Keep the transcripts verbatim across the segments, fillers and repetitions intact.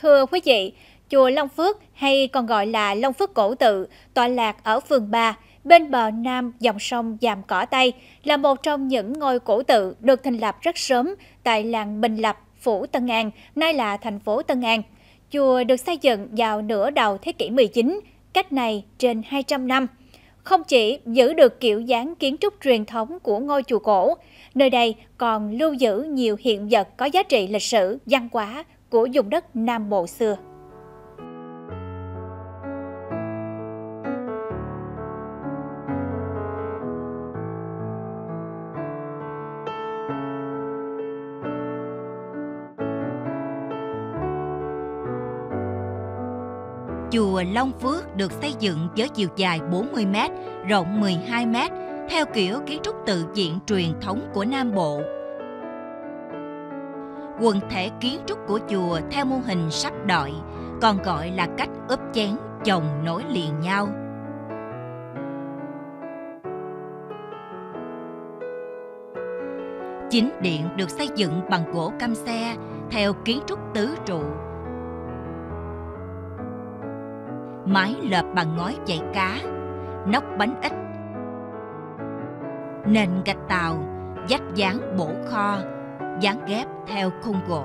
Thưa quý vị, chùa Long Phước hay còn gọi là Long Phước Cổ Tự, tọa lạc ở phường ba, bên bờ nam dòng sông Vàm Cỏ Tây, là một trong những ngôi cổ tự được thành lập rất sớm tại làng Bình Lập, phủ Tân An, nay là thành phố Tân An. Chùa được xây dựng vào nửa đầu thế kỷ mười chín, cách này trên hai trăm năm. Không chỉ giữ được kiểu dáng kiến trúc truyền thống của ngôi chùa cổ, nơi đây còn lưu giữ nhiều hiện vật có giá trị lịch sử, văn hóa của vùng đất Nam Bộ xưa. Chùa Long Phước được xây dựng với chiều dài bốn mươi mét, rộng mười hai mét, theo kiểu kiến trúc tự viện truyền thống của Nam Bộ. Quần thể kiến trúc của chùa theo mô hình sắp đội, còn gọi là cách ướp chén chồng nối liền nhau. Chính điện được xây dựng bằng gỗ cam xe theo kiến trúc tứ trụ. Mái lợp bằng ngói vảy cá, nóc bánh ít, nền gạch tàu, vách dán bổ kho, dán ghép theo khung gỗ.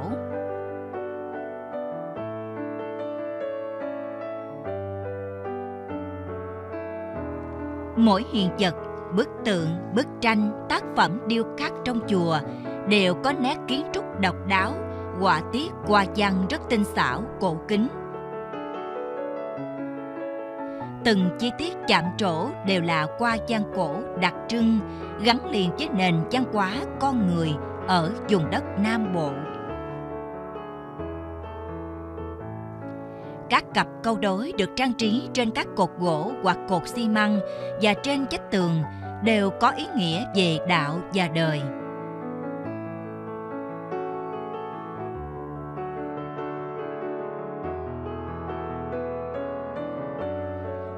Mỗi hiện vật, bức tượng, bức tranh, tác phẩm điêu khắc trong chùa đều có nét kiến trúc độc đáo, họa tiết hoa văn rất tinh xảo, cổ kính. Từng chi tiết chạm trổ đều là hoa văn cổ đặc trưng, gắn liền với nền văn hóa con người ở vùng đất Nam Bộ. Các cặp câu đối được trang trí trên các cột gỗ hoặc cột xi măng và trên vách tường đều có ý nghĩa về đạo và đời.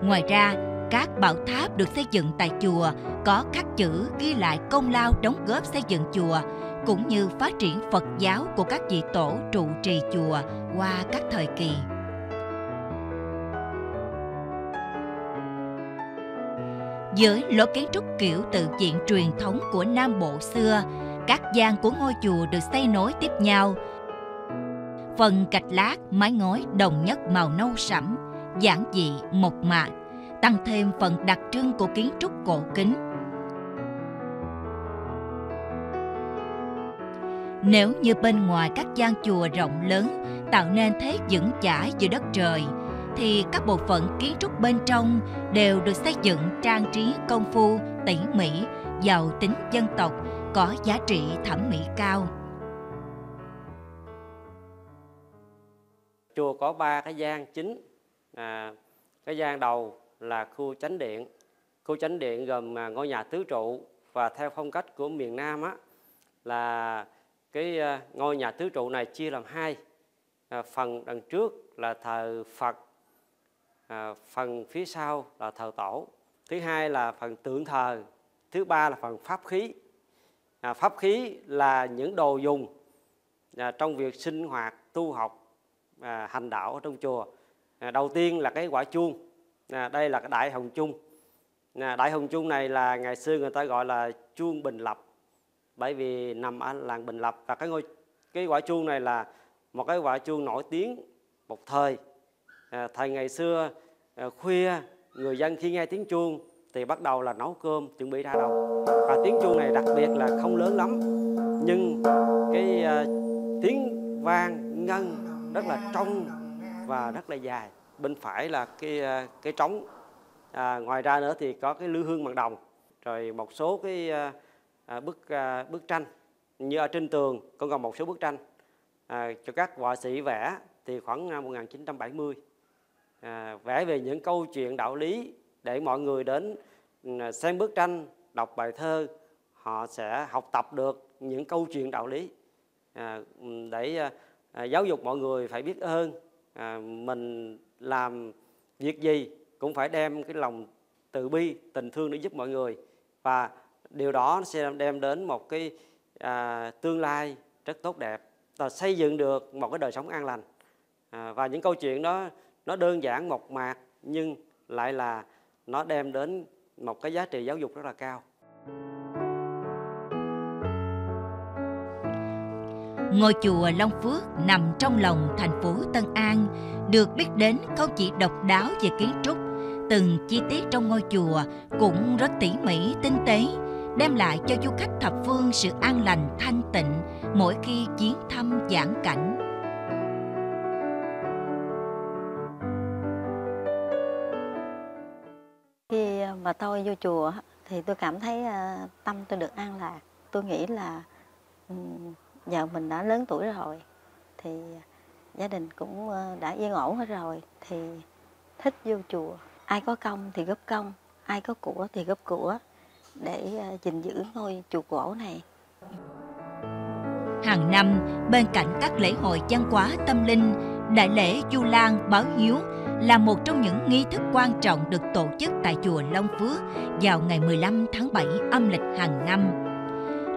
Ngoài ra, các bảo tháp được xây dựng tại chùa có khắc chữ ghi lại công lao đóng góp xây dựng chùa, cũng như phát triển Phật giáo của các vị tổ trụ trì chùa qua các thời kỳ. Với lối kiến trúc kiểu tự viện truyền thống của Nam Bộ xưa, các gian của ngôi chùa được xây nối tiếp nhau. Phần gạch lát, mái ngói đồng nhất màu nâu sẫm, giản dị, mộc mạc, tăng thêm phần đặc trưng của kiến trúc cổ kính. Nếu như bên ngoài các gian chùa rộng lớn tạo nên thế vững chãi giữa đất trời, thì các bộ phận kiến trúc bên trong đều được xây dựng trang trí công phu, tỉ mỉ, giàu tính dân tộc, có giá trị thẩm mỹ cao. Chùa có ba cái gian chính. À, cái gian đầu là khu chánh điện. Khu chánh điện gồm ngôi nhà tứ trụ, và theo phong cách của miền Nam á, là cái ngôi nhà tứ trụ này chia làm hai. À, phần đằng trước là thờ Phật, à, phần phía sau là thờ tổ. Thứ hai là phần tượng thờ, thứ ba là phần pháp khí. À, pháp khí là những đồ dùng à, trong việc sinh hoạt, tu học, à, hành đạo ở trong chùa. Đầu tiên là cái quả chuông, đây là cái đại hồng chuông. Đại hồng chuông này là ngày xưa người ta gọi là chuông Bình Lập, bởi vì nằm ở làng Bình Lập. Và cái ngôi cái quả chuông này là một cái quả chuông nổi tiếng một thời. Thời ngày xưa khuya, người dân khi nghe tiếng chuông thì bắt đầu là nấu cơm chuẩn bị ra đồng. Và tiếng chuông này đặc biệt là không lớn lắm, nhưng cái tiếng vang ngân rất là trong và rất là dài. Bên phải là cái cái trống, à, ngoài ra nữa thì có cái lư hương bằng đồng, rồi một số cái à, bức à, bức tranh. Như ở trên tường còn còn một số bức tranh à, cho các họa sĩ vẽ, thì khoảng năm một nghìn chín trăm bảy mươi à, vẽ về những câu chuyện đạo lý để mọi người đến xem bức tranh, đọc bài thơ, họ sẽ học tập được những câu chuyện đạo lý à, để à, giáo dục mọi người phải biết ơn. À, mình làm việc gì cũng phải đem cái lòng từ bi, tình thương để giúp mọi người, và điều đó sẽ đem đến một cái à, tương lai rất tốt đẹp, và xây dựng được một cái đời sống an lành. À, và những câu chuyện đó nó đơn giản mộc mạc nhưng lại là nó đem đến một cái giá trị giáo dục rất là cao. Ngôi chùa Long Phước nằm trong lòng thành phố Tân An, được biết đến không chỉ độc đáo về kiến trúc, từng chi tiết trong ngôi chùa cũng rất tỉ mỉ, tinh tế, đem lại cho du khách thập phương sự an lành, thanh tịnh mỗi khi viếng thăm giảng cảnh. Khi mà tôi vô chùa thì tôi cảm thấy tâm tôi được an lạc. Tôi nghĩ là giờ mình đã lớn tuổi rồi, thì gia đình cũng đã yên ổn hết rồi, thì thích vô chùa. Ai có công thì góp công, ai có của thì góp của, để gìn giữ ngôi chùa cổ này. Hàng năm, bên cạnh các lễ hội văn hóa tâm linh, đại lễ Vu Lan báo hiếu là một trong những nghi thức quan trọng được tổ chức tại chùa Long Phước vào ngày mười lăm tháng bảy âm lịch hàng năm.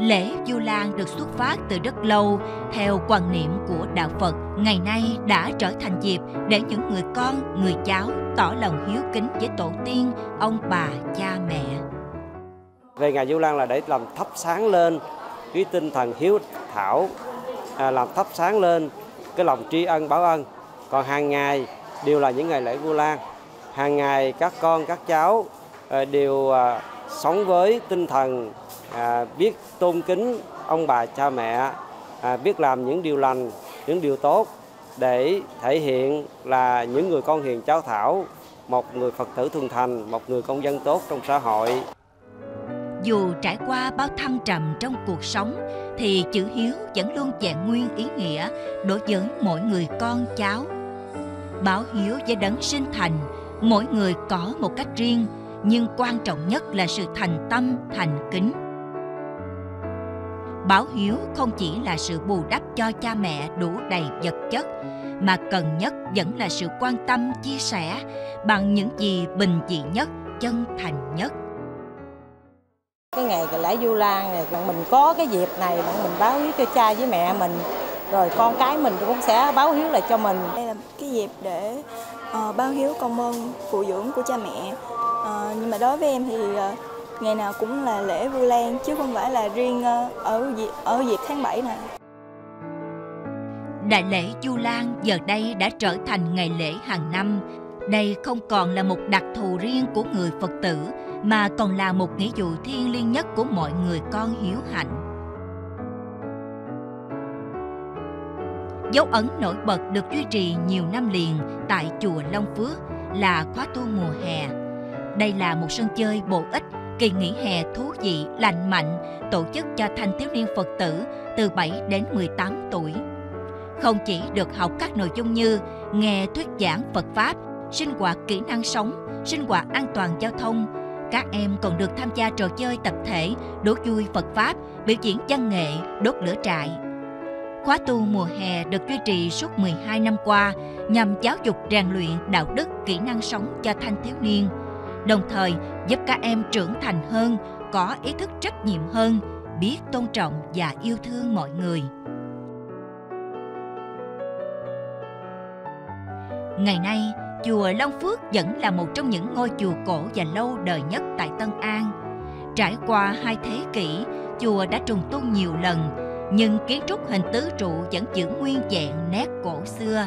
Lễ Vu Lan được xuất phát từ rất lâu theo quan niệm của đạo Phật, ngày nay đã trở thành dịp để những người con, người cháu tỏ lòng hiếu kính với tổ tiên, ông bà, cha mẹ. Về ngày Vu Lan là để làm thắp sáng lên cái tinh thần hiếu thảo, à, làm thắp sáng lên cái lòng tri ân báo ân. Còn hàng ngày đều là những ngày lễ Vu Lan, hàng ngày các con các cháu à, đều à, sống với tinh thần à, biết tôn kính ông bà cha mẹ, à, biết làm những điều lành, những điều tốt để thể hiện là những người con hiền cháu thảo, một người Phật tử thuần thành, một người công dân tốt trong xã hội. Dù trải qua bao thăng trầm trong cuộc sống thì chữ hiếu vẫn luôn vẹn nguyên ý nghĩa đối với mỗi người con cháu. Báo hiếu với đấng sinh thành, mỗi người có một cách riêng, nhưng quan trọng nhất là sự thành tâm, thành kính. Báo hiếu không chỉ là sự bù đắp cho cha mẹ đủ đầy vật chất, mà cần nhất vẫn là sự quan tâm, chia sẻ bằng những gì bình dị nhất, chân thành nhất. Cái ngày cái lễ Vu Lan này, mình có cái dịp này, mình báo hiếu cho cha với mẹ mình, rồi con cái mình cũng sẽ báo hiếu lại cho mình. Đây là cái dịp để uh, báo hiếu công ơn phụ dưỡng của cha mẹ. Uh, nhưng mà đối với em thì uh, ngày nào cũng là lễ Vu Lan chứ không phải là riêng uh, ở dịp, ở dịp tháng bảy này. Đại lễ Vu Lan giờ đây đã trở thành ngày lễ hàng năm. Đây không còn là một đặc thù riêng của người Phật tử, mà còn là một nghĩa vụ thiêng liêng nhất của mọi người con hiếu hạnh. Dấu ấn nổi bật được duy trì nhiều năm liền tại chùa Long Phước là khóa tu mùa hè. Đây là một sân chơi bổ ích, kỳ nghỉ hè thú vị, lành mạnh, tổ chức cho thanh thiếu niên Phật tử từ bảy đến mười tám tuổi. Không chỉ được học các nội dung như nghe thuyết giảng Phật Pháp, sinh hoạt kỹ năng sống, sinh hoạt an toàn giao thông, các em còn được tham gia trò chơi tập thể, đố vui Phật Pháp, biểu diễn văn nghệ, đốt lửa trại. Khóa tu mùa hè được duy trì suốt mười hai năm qua nhằm giáo dục rèn luyện đạo đức, kỹ năng sống cho thanh thiếu niên, đồng thời giúp các em trưởng thành hơn, có ý thức trách nhiệm hơn, biết tôn trọng và yêu thương mọi người. Ngày nay, chùa Long Phước vẫn là một trong những ngôi chùa cổ và lâu đời nhất tại Tân An. Trải qua hai thế kỷ, chùa đã trùng tu nhiều lần, nhưng kiến trúc hình tứ trụ vẫn giữ nguyên vẹn nét cổ xưa.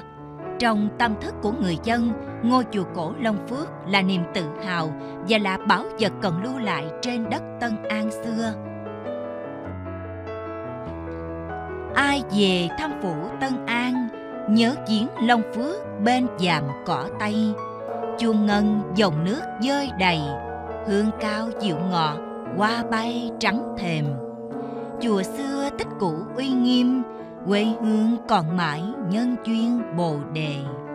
Trong tâm thức của người dân, ngôi chùa cổ Long Phước là niềm tự hào và là báu vật còn lưu lại trên đất Tân An xưa. Ai về thăm phủ Tân An, nhớ viếng Long Phước bên Vàm Cỏ Tây. Chuông ngân dòng nước dơi đầy, hương cao dịu ngọt, hoa bay trắng thềm. Chùa xưa tích cũ uy nghiêm, quê hương còn mãi nhân duyên bồ đề.